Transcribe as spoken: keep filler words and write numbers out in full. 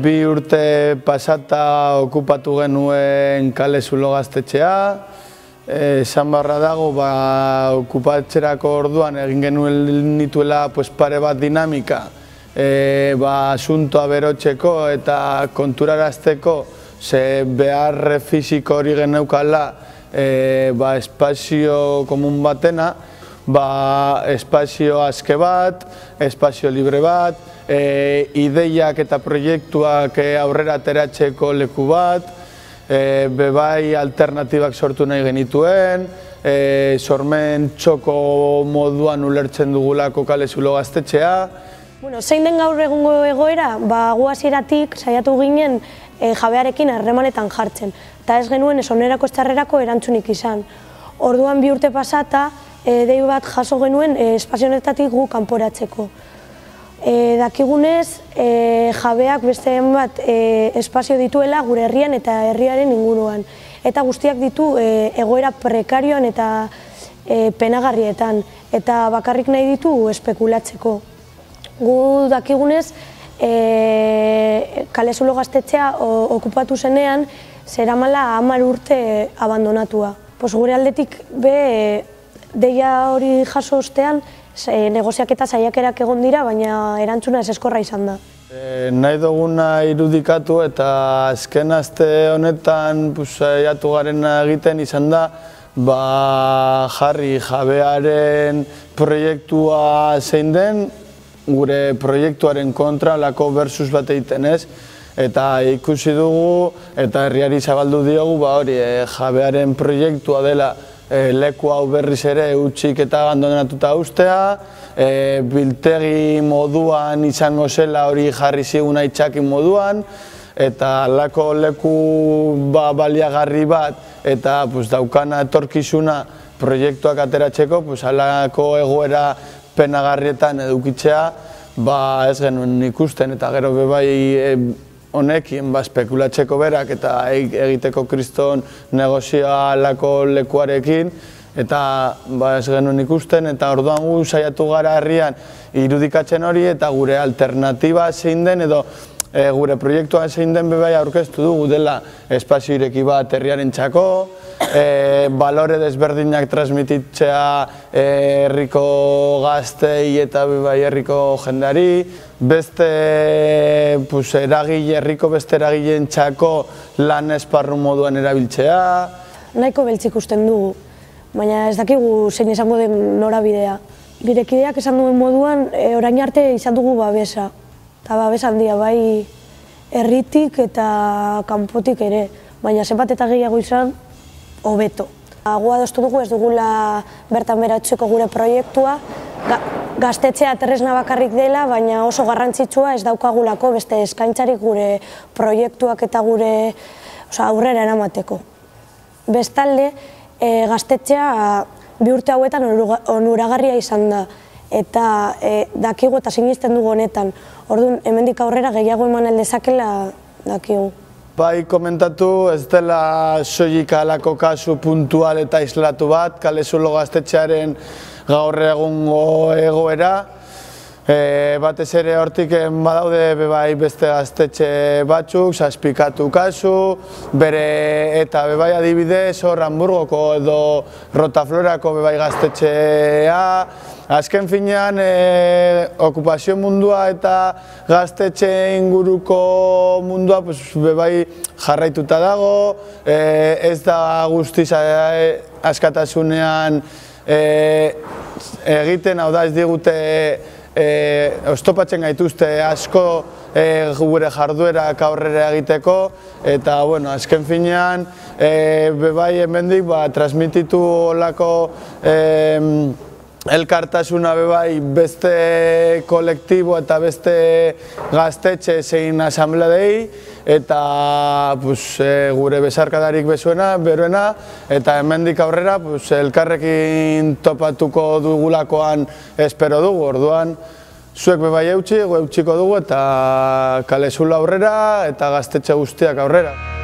bi urte pasata okupatu genuen Kalezulo gaztetxea, esan barra dago, ba, okupatzerako orduan egin genuen nituela pues, pare bat dinamika, e, ba, asuntoa berotzeko eta konturarazteko, ze behar fisiko hori geneukala e, ba, espazio komun batena, ba, espazio aske bat, espazio libre bat, e, ideiak eta proiektuak aurrera ateratzeko leku bat, e, bebai alternatibak sortu nahi genituen, e, sormen txoko moduan ulertzen dugulako Kalezulo gaztetxea. Bueno, zein den gaur egungo egoera, ba, gu hasieratik saiatu ginen e, jabearekin harremanetan jartzen, eta ez genuen esonerako estarrerako erantzunik izan. Orduan bi urte pasata, E, dei bat jaso genuen e, espazio honetatik gu kanporatzeko. E, dakigunez, e, jabeak beste bat e, espazio dituela gure herrian eta herriaren inguruan. Eta guztiak ditu e, egoera prekarioan eta e, penagarrietan. Eta bakarrik nahi ditu espekulatzeko. Gu dakigunez, e, Kalezulo gaztetxea o, okupatu zenean, zeramala hamar urte abandonatua. Pos, gure aldetik be, deia hori jaso ostean, negoziak eta saiakerak egon dira, baina erantzuna ez eskorra izan da. E, nahi duguna irudikatu eta azken aste honetan saiatu garena egiten izan da, ba, jarri jabearen proiektua zein den, gure proiektuaren kontra lako versus bat egiten ez, eta ikusi dugu eta herriari zabaldu diogu, ba, hori, e, jabearen proiektua dela, leku hau berriz ere utzik eta abandonatuta uztea, e, biltegi moduan izango zela hori jarri ziguna itxakin moduan, eta lako leku ba, baliagarri bat, eta pues, daukana etorkizuna proiektuak ateratzeko, pues, halako egoera penagarrietan edukitzea, ba, ez genuen ikusten, eta gero bebai e, honekin, ba, espekulatzeko berak eta egiteko kriston negozioa lako lekuarekin, eta ba, ez genuen ikusten, eta orduan gu saiatu gara herrian irudikatzen hori, eta gure alternatiba zein den, edo e, gure proiektua zein den bebai aurkeztu dugu dela espazio ireki bat herriaren txako, e, balore desberdinak transmititzea herriko gaztei eta bebai herriko jendari, beste pues, eragile, herriko beste eragileen txako lan esparru moduan erabiltzea. Nahiko beltz ikusten dugu, baina ez dakigu zein izango den norabidea. Birekideak esan duen moduan, e, orain arte izan dugu babesa. Eta babes handia bai herritik eta kanpotik ere, baina zenbat eta gehiago izan, hobeto. Gu adostu dugu ez dugula bertan bera utziko gure proiektua, gaztetxea tresna bakarrik dela, baina oso garrantzitsua ez daukagulako beste eskaintzarik gure proiektuak eta gure oza, aurrera eramateko. Bestalde, e, gaztetxea bi urte hauetan onuragarria izan da, eta e, dakigu eta sinisten dugu honetan. Orduan, hemendik aurrera gehiago eman aldezakela dakigu. Bai komentatu, ez dela soilik halako kasu puntual eta islatu bat, Kalezulo gaztetxearen gaur egungo egoera. E, batez ere hortik badaude bai beste gaztetxe batzuk, zazpikatu kasu, bere eta bebai adibidez hor Hamburgoko edo Rotaflorako bebai gaztetxea. Azken finean, e, okupazio mundua eta gaztetxe inguruko mundua pues, bebai jarraituta dago, e, ez da guztiz askatasunean e, egiten, hau da ez digute e, oztopatzen gaituzte asko e, gure jarduerak aurrera egiteko, eta bueno, azken finean, e, bebai hemendik ba, transmititu olako e, elkartasuna bebai beste kolektibo eta beste gaztetxe zein asambleei, eta pues, e, gure besarkadarik bezuena, beroena, eta hemendik aurrera pues, elkarrekin topatuko dugulakoan espero dugu, orduan zuek bebai eutxi, gu eutxiko dugu, eta Kalezulo aurrera eta gaztetxe guztiak aurrera.